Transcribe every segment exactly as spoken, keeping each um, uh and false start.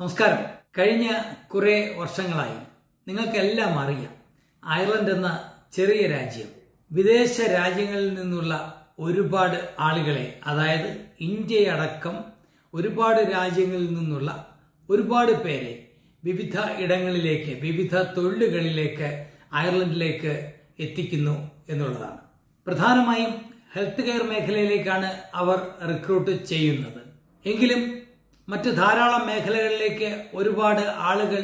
നമസ്കാരം. കഴിഞ്ഞ കുറേ വർഷങ്ങളായി നിങ്ങൾക്കെല്ലാം അറിയാം, അയർലൻഡ് എന്ന ചെറിയ രാജ്യം വിദേശ രാജ്യങ്ങളിൽ നിന്നുള്ള ഒരുപാട് ആളുകളെ, അതായത് ഇന്ത്യയടക്കം ഒരുപാട് രാജ്യങ്ങളിൽ നിന്നുള്ള ഒരുപാട് പേരെ വിവിധ ഇടങ്ങളിലേക്ക്, വിവിധ തൊഴിലുകളിലേക്ക് അയർലൻഡിലേക്ക് എത്തിക്കുന്നു എന്നുള്ളതാണ്. പ്രധാനമായും ഹെൽത്ത് കെയർ മേഖലയിലേക്കാണ് അവർ റിക്രൂട്ട് ചെയ്യുന്നത്. എങ്കിലും മറ്റ് ധാരാളം മേഖലകളിലേക്ക് ഒരുപാട് ആളുകൾ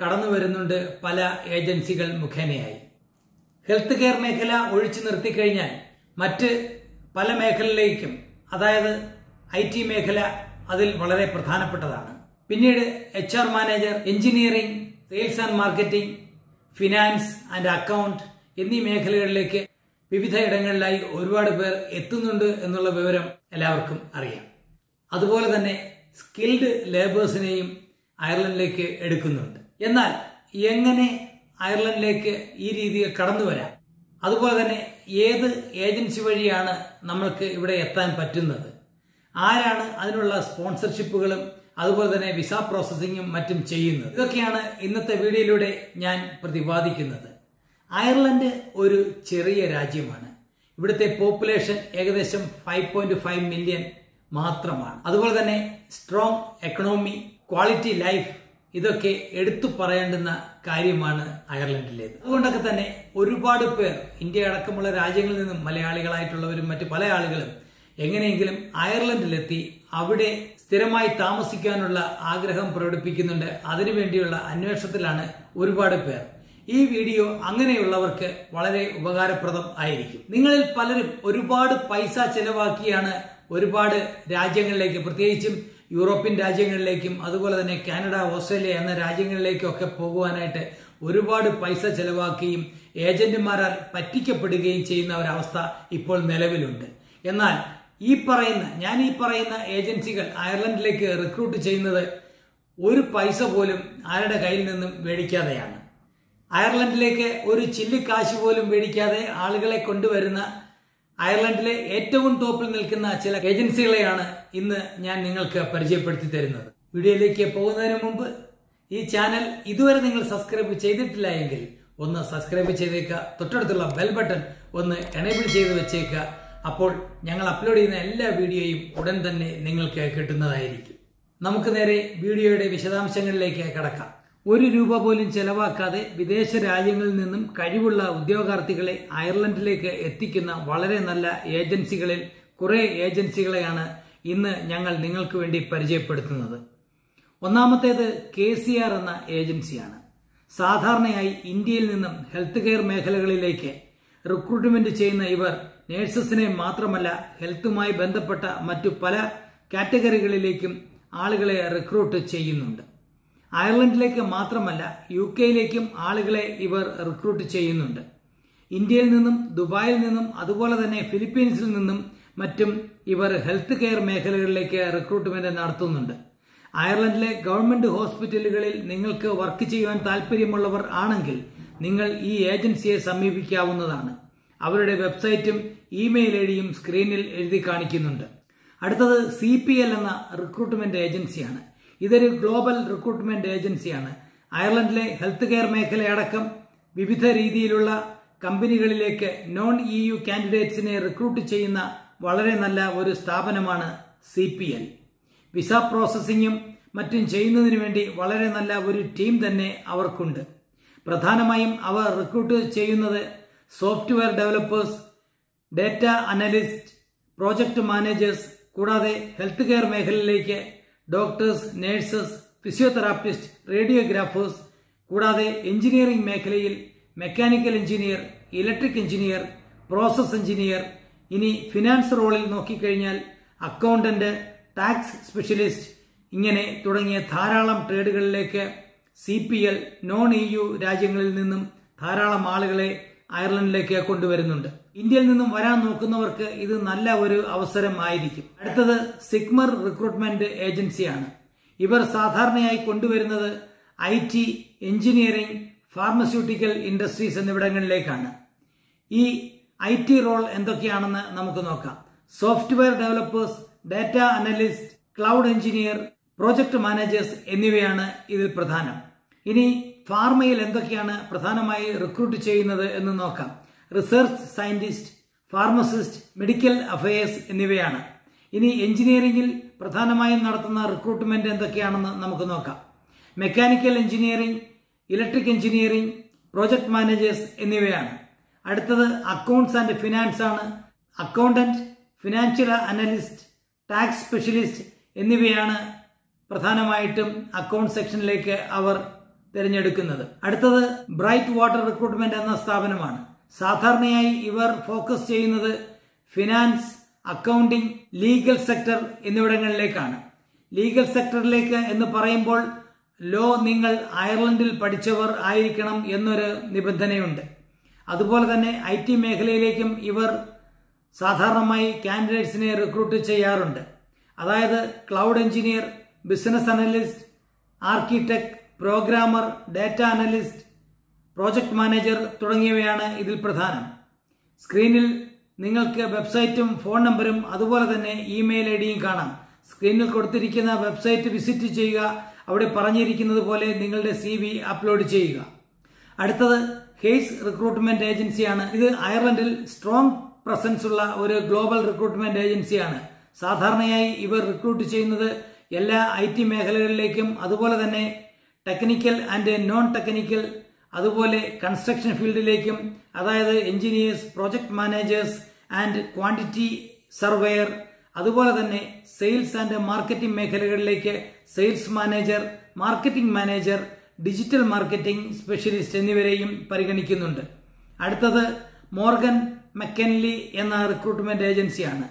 കടന്നു വരുന്നുണ്ട് പല ഏജൻസികൾ മുഖേനയായി. ഹെൽത്ത് കെയർ മേഖല ഒഴിച്ചു നിർത്തിക്കഴിഞ്ഞാൽ മറ്റ് പല മേഖലയിലേക്കും, അതായത് ഐ ടി മേഖല അതിൽ വളരെ പ്രധാനപ്പെട്ടതാണ്. പിന്നീട് H R manager, engineering, sales and marketing, finance and account എന്നീ മേഖലകളിലേക്ക് വിവിധ ഇടങ്ങളിലായി ഒരുപാട് പേർ എത്തുന്നുണ്ട് എന്നുള്ള വിവരം എല്ലാവർക്കും അറിയാം. അതുപോലെ തന്നെ സ്കിൽഡ് ലേബേഴ്സിനെയും അയർലൻഡിലേക്ക് എടുക്കുന്നുണ്ട്. എന്നാൽ എങ്ങനെ അയർലൻഡിലേക്ക് ഈ രീതിയിൽ കടന്നു വരാം, അതുപോലെ തന്നെ ഏത് ഏജൻസി വഴിയാണ് നമ്മൾക്ക് ഇവിടെ എത്താൻ പറ്റുന്നത്, ആരാണ് അതിനുള്ള സ്പോൺസർഷിപ്പുകളും അതുപോലെ തന്നെ വിസ പ്രോസസ്സിംഗും മറ്റും ചെയ്യുന്നത്, ഇതൊക്കെയാണ് ഇന്നത്തെ വീഡിയോയിലൂടെ ഞാൻ പ്രതിപാദിക്കുന്നത്. അയർലൻഡ് ഒരു ചെറിയ രാജ്യമാണ്. ഇവിടുത്തെ പോപ്പുലേഷൻ ഏകദേശം ഫൈവ് പോയിന്റ് ഫൈവ് മില്യൺ മാത്രമാണ്. അതുപോലെ തന്നെ സ്ട്രോങ് എക്കണോമി, ക്വാളിറ്റി ലൈഫ്, ഇതൊക്കെ എടുത്തു പറയേണ്ടുന്ന കാര്യമാണ് അയർലൻഡിലേത്. അതുകൊണ്ടൊക്കെ തന്നെ ഒരുപാട് പേർ, ഇന്ത്യ അടക്കമുള്ള രാജ്യങ്ങളിൽ നിന്നും മലയാളികളായിട്ടുള്ളവരും മറ്റ് പല ആളുകളും എങ്ങനെയെങ്കിലും അയർലൻഡിലെത്തി അവിടെ സ്ഥിരമായി താമസിക്കാനുള്ള ആഗ്രഹം പ്രകടിപ്പിക്കുന്നുണ്ട്. അതിനുവേണ്ടിയുള്ള അന്വേഷണത്തിലാണ് ഒരുപാട് പേർ. ഈ വീഡിയോ അങ്ങനെയുള്ളവർക്ക് വളരെ ഉപകാരപ്രദം ആയിരിക്കും. നിങ്ങളിൽ പലരും ഒരുപാട് പൈസ ചെലവാക്കിയാണ് ഒരുപാട് രാജ്യങ്ങളിലേക്ക്, പ്രത്യേകിച്ചും യൂറോപ്യൻ രാജ്യങ്ങളിലേക്കും അതുപോലെ തന്നെ കാനഡ, ഓസ്ട്രേലിയ എന്ന രാജ്യങ്ങളിലേക്കൊക്കെ പോകുവാനായിട്ട് ഒരുപാട് പൈസ ചെലവാക്കുകയും ഏജന്റുമാരാൽ പറ്റിക്കപ്പെടുകയും ചെയ്യുന്ന ഒരവസ്ഥ ഇപ്പോൾ നിലവിലുണ്ട്. എന്നാൽ ഈ പറയുന്ന ഞാൻ ഈ പറയുന്ന ഏജൻസികൾ അയർലൻഡിലേക്ക് റിക്രൂട്ട് ചെയ്യുന്നത് ഒരു പൈസ പോലും ആരുടെ കയ്യിൽ നിന്നും മേടിക്കാതെയാണ്. അയർലൻഡിലേക്ക് ഒരു ചില്ലിക്കാശ് പോലും മേടിക്കാതെ ആളുകളെ കൊണ്ടുവരുന്ന, അയർലൻഡിലെ ഏറ്റവും ടോപ്പിൽ നിൽക്കുന്ന ചില ഏജൻസികളെയാണ് ഇന്ന് ഞാൻ നിങ്ങൾക്ക് പരിചയപ്പെടുത്തി തരുന്നത്. വീഡിയോയിലേക്ക് പോകുന്നതിന് മുമ്പ് ഈ ചാനൽ ഇതുവരെ നിങ്ങൾ സബ്സ്ക്രൈബ് ചെയ്തിട്ടില്ല എങ്കിൽ ഒന്ന് സബ്സ്ക്രൈബ് ചെയ്തേക്കുക. തൊട്ടടുത്തുള്ള ബെൽ ബട്ടൺ ഒന്ന് എനേബിൾ ചെയ്ത് വെച്ചേക്കുക. അപ്പോൾ ഞങ്ങൾ അപ്ലോഡ് ചെയ്യുന്ന എല്ലാ വീഡിയോയും ഉടൻ തന്നെ നിങ്ങൾക്ക് കിട്ടുന്നതായിരിക്കും. നമുക്ക് നേരെ വീഡിയോയുടെ വിശദാംശങ്ങളിലേക്ക് കടക്കാം. ഒരു രൂപ പോലും ചെലവാക്കാതെ വിദേശ രാജ്യങ്ങളിൽ നിന്നും കഴിവുള്ള ഉദ്യോഗാർത്ഥികളെ അയർലൻഡിലേക്ക് എത്തിക്കുന്ന വളരെ നല്ല ഏജൻസികളിൽ കുറെ ഏജൻസികളെയാണ് ഇന്ന് ഞങ്ങൾ നിങ്ങൾക്ക് വേണ്ടി പരിചയപ്പെടുത്തുന്നത്. ഒന്നാമത്തേത് കെ സി ആർ എന്ന ഏജൻസിയാണ്. സാധാരണയായി ഇന്ത്യയിൽ നിന്നും ഹെൽത്ത് കെയർ മേഖലകളിലേക്ക് റിക്രൂട്ട്മെന്റ് ചെയ്യുന്ന ഇവർ നേഴ്സസിനെ മാത്രമല്ല, ഹെൽത്തുമായി ബന്ധപ്പെട്ട മറ്റു പല കാറ്റഗറികളിലേക്കും ആളുകളെ റിക്രൂട്ട് ചെയ്യുന്നുണ്ട്. അയർലൻഡിലേക്ക് മാത്രമല്ല, യു കെയിലേക്കും ആളുകളെ ഇവർ റിക്രൂട്ട് ചെയ്യുന്നുണ്ട്. ഇന്ത്യയിൽ നിന്നും, ദുബായിൽ നിന്നും, അതുപോലെ തന്നെ ഫിലിപ്പീൻസിൽ നിന്നും മറ്റും ഇവർ ഹെൽത്ത് കെയർ മേഖലകളിലേക്ക് റിക്രൂട്ട്മെന്റ് നടത്തുന്നുണ്ട്. അയർലൻഡിലെ ഗവൺമെന്റ് ഹോസ്പിറ്റലുകളിൽ നിങ്ങൾക്ക് വർക്ക് ചെയ്യുവാൻ താല്പര്യമുള്ളവർ ആണെങ്കിൽ നിങ്ങൾ ഈ ഏജൻസിയെ സമീപിക്കാവുന്നതാണ്. അവരുടെ വെബ്സൈറ്റും ഇമെയിൽ ഐ ഡിയും സ്ക്രീനിൽ എഴുതി കാണിക്കുന്നുണ്ട്. അടുത്തത് സി പി എൽ എന്ന റിക്രൂട്ട്മെന്റ് ഏജൻസിയാണ്. ഇതൊരു ഗ്ലോബൽ റിക്രൂട്ട്മെന്റ് ഏജൻസിയാണ്. അയർലൻഡിലെ ഹെൽത്ത് കെയർ മേഖലയടക്കം വിവിധ രീതിയിലുള്ള കമ്പനികളിലേക്ക് നോൺ ഇ യു കാൻഡിഡേറ്റ്സിനെ റിക്രൂട്ട് ചെയ്യുന്ന വളരെ നല്ല ഒരു സ്ഥാപനമാണ് സി പി എൽ. വിസ പ്രോസസ്സിംഗും മറ്റും ചെയ്യുന്നതിന് വേണ്ടി വളരെ നല്ല ഒരു ടീം തന്നെ അവർക്കുണ്ട്. പ്രധാനമായും അവർ റിക്രൂട്ട് ചെയ്യുന്നത് software developers, data analyst, project managers, കൂടാതെ ഹെൽത്ത് കെയർ മേഖലയിലേക്ക് ഡോക്ടേഴ്സ്, നേഴ്സസ്, ഫിസിയോതെറാപ്പിസ്റ്റ്, റേഡിയോഗ്രാഫേഴ്സ്, കൂടാതെ എഞ്ചിനീയറിംഗ് മേഖലയിൽ mechanical engineer, electric engineer, process engineer, ഇനി ഫിനാൻസ് റോളിൽ നോക്കിക്കഴിഞ്ഞാൽ അക്കൗണ്ടന്റ്, ടാക്സ് സ്പെഷ്യലിസ്റ്റ്, ഇങ്ങനെ തുടങ്ങിയ ധാരാളം ട്രേഡുകളിലേക്ക് C P L non E U രാജ്യങ്ങളിൽ നിന്നും ധാരാളം ആളുകളെ അയർലൻഡിലേക്ക് കൊണ്ടുവരുന്നുണ്ട്. ഇന്ത്യയിൽ നിന്നും വരാൻ നോക്കുന്നവർക്ക് ഇത് നല്ല ഒരു അവസരമായിരിക്കും. അടുത്തത് സിഗ്മർ റിക്രൂട്ട്മെന്റ് ഏജൻസിയാണ്. ഇവർ സാധാരണയായി കൊണ്ടുവരുന്നത് I T, engineering, pharmaceutical industries എന്നിവിടങ്ങളിലേക്കാണ്. ഈ ഐ ടി റോൾ എന്തൊക്കെയാണെന്ന് നമുക്ക് നോക്കാം. Software developers, data analyst, cloud engineer, project managers എന്നിവയാണ് ഇതിൽ പ്രധാനം. ഇനി ഫാർമയിൽ എന്തൊക്കെയാണ് പ്രധാനമായി റിക്രൂട്ട് ചെയ്യുന്നത് എന്ന് നോക്കാം. Research scientist, pharmacist, medical affairs എന്നിവയാണ്. ഇനി എഞ്ചിനീയറിംഗിൽ പ്രധാനമായും നടത്തുന്ന റിക്രൂട്ട്മെന്റ് എന്തൊക്കെയാണെന്ന് നമുക്ക് നോക്കാം. Mechanical engineering, electric engineering, project managers എന്നിവയാണ്. അടുത്തത് അക്കൗണ്ട്സ് ആൻഡ് ഫിനാൻസ് ആണ്. Accountant, financial analyst, tax specialist എന്നിവയാണ് പ്രധാനമായിട്ടും അക്കൗണ്ട് സെക്ഷനിലേക്ക് അവർ തിരഞ്ഞെടുക്കുന്നത്. അടുത്തത് ബ്രൈറ്റ് വാട്ടർ റിക്രൂട്ട്മെന്റ് എന്ന സ്ഥാപനമാണ്. സാധാരണയായി ഇവർ ഫോക്കസ് ചെയ്യുന്നത് ഫിനാൻസ്, അക്കൗണ്ടിംഗ്, ലീഗൽ സെക്ടർ എന്നിവിടങ്ങളിലേക്കാണ്. ലീഗൽ സെക്ടറിലേക്ക് എന്ന് പറയുമ്പോൾ ലോ നിങ്ങൾ അയർലൻഡിൽ പഠിച്ചവർ ആയിരിക്കണം എന്നൊരു നിബന്ധനയുണ്ട്. അതുപോലെ തന്നെ ഐ ടി മേഖലയിലേക്കും ഇവർ സാധാരണമായി കാൻഡിഡേറ്റ്സിനെ റിക്രൂട്ട് ചെയ്യാറുണ്ട്. അതായത് cloud engineer, business analyst, architect, programmer, data analyst, project manager തുടങ്ങിയവയാണ് ഇതിൽ പ്രധാനം. സ്ക്രീനിൽ നിങ്ങൾക്ക് വെബ്സൈറ്റും ഫോൺ നമ്പറും അതുപോലെ തന്നെ ഇമെയിൽ ഐ ഡിയും കാണാം. സ്ക്രീനിൽ കൊടുത്തിരിക്കുന്ന വെബ്സൈറ്റ് വിസിറ്റ് ചെയ്യുക. അവിടെ പറഞ്ഞിരിക്കുന്നത് പോലെ നിങ്ങളുടെ സി വി അപ്ലോഡ് ചെയ്യുക. അടുത്തത് ഹെയ്സ് റിക്രൂട്ട്മെന്റ് ഏജൻസിയാണ്. ഇത് അയർലൻഡിൽ സ്ട്രോങ് പ്രസൻസ് ഉള്ള ഒരു ഗ്ലോബൽ റിക്രൂട്ട്മെന്റ് ഏജൻസിയാണ്. സാധാരണയായി ഇവർ റിക്രൂട്ട് ചെയ്യുന്നത് എല്ലാ ഐ ടി മേഖലകളിലേക്കും അതുപോലെ തന്നെ ടെക്നിക്കൽ ആൻഡ് നോൺ ടെക്നിക്കൽ അതുപോലെ കൺസ്ട്രക്ഷൻ ഫീൽഡിലേക്കും, അതായത് engineers, project managers and quantity surveyor, അതുപോലെ തന്നെ സെയിൽസ് ആൻഡ് മാർക്കറ്റിംഗ് മേഖലകളിലേക്ക് sales manager, marketing manager, digital marketing specialist എന്നിവരെയും പരിഗണിക്കുന്നുണ്ട്. അടുത്തത് മോർഗൻ മെക്കൻലി എന്ന റിക്രൂട്ട്മെന്റ് ഏജൻസിയാണ്.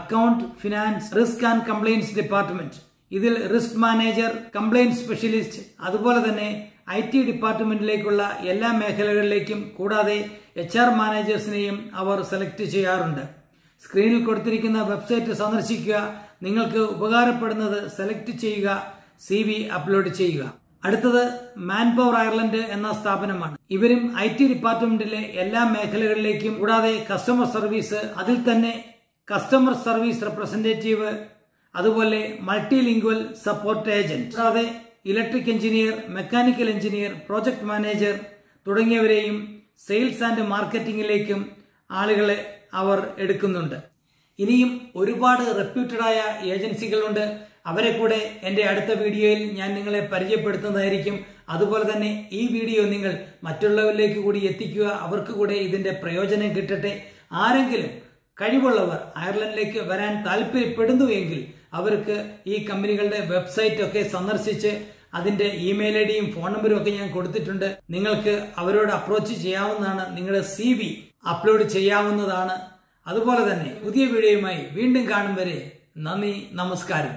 Account, finance, risk and compliance department. ഇതിൽ റിസ്ക് മാനേജർ, കംപ്ലയിൻസ് സ്പെഷ്യലിസ്റ്റ്, അതുപോലെ തന്നെ ഐ ടി ഡിപ്പാർട്ട്മെന്റിലേക്കുള്ള എല്ലാ മേഖലകളിലേക്കും കൂടാതെ എച്ച് ആർ മാനേജേഴ്സിനെയും അവർ സെലക്ട് ചെയ്യാറുണ്ട്. സ്ക്രീനിൽ കൊടുത്തിരിക്കുന്ന വെബ്സൈറ്റ് സന്ദർശിക്കുക. നിങ്ങൾക്ക് ഉപകാരപ്പെടുന്നത് സെലക്ട് ചെയ്യുക, സി വി അപ്ലോഡ് ചെയ്യുക. അടുത്തത് മാൻ പവർ അയർലൻഡ് എന്ന സ്ഥാപനമാണ്. ഇവരും ഐ ടി ഡിപ്പാർട്ട്മെന്റിലെ എല്ലാ മേഖലകളിലേക്കും കൂടാതെ കസ്റ്റമർ സർവീസ്, അതിൽ തന്നെ കസ്റ്റമർ സർവീസ് റെപ്രസെന്റേറ്റീവ്, അതുപോലെ മൾട്ടിലിംഗ്വൽ സപ്പോർട്ട് ഏജന്റ്, കൂടാതെ electric engineer, mechanical engineer, project manager തുടങ്ങിയവരെയും സെയിൽസ് ആൻഡ് മാർക്കറ്റിംഗിലേക്കും ആളുകളെ അവർ എടുക്കുന്നുണ്ട്. ഇനിയും ഒരുപാട് റെപ്യൂട്ടഡായ ഏജൻസികളുണ്ട്. അവരെ കൂടെ എൻ്റെ അടുത്ത വീഡിയോയിൽ ഞാൻ നിങ്ങളെ പരിചയപ്പെടുത്തുന്നതായിരിക്കും. അതുപോലെ തന്നെ ഈ വീഡിയോ നിങ്ങൾ മറ്റുള്ളവരിലേക്ക് കൂടി എത്തിക്കുക. അവർക്ക് കൂടെ ഇതിൻ്റെ പ്രയോജനം കിട്ടട്ടെ. ആരെങ്കിലും കഴിവുള്ളവർ അയർലൻഡിലേക്ക് വരാൻ താല്പര്യപ്പെടുന്നു എങ്കിൽ അവർക്ക് ഈ കമ്പനികളുടെ വെബ്സൈറ്റ് ഒക്കെ സന്ദർശിച്ച് അതിന്റെ ഇമെയിൽ ഐ ഡിയും ഫോൺ നമ്പരും ഒക്കെ ഞാൻ കൊടുത്തിട്ടുണ്ട്. നിങ്ങൾക്ക് അവരോട് അപ്രോച്ച് ചെയ്യാവുന്നതാണ്. നിങ്ങളുടെ സി വി അപ്ലോഡ് ചെയ്യാവുന്നതാണ്. അതുപോലെ തന്നെ പുതിയ വീഡിയോയുമായി വീണ്ടും കാണും വരെ നന്ദി, നമസ്കാരം.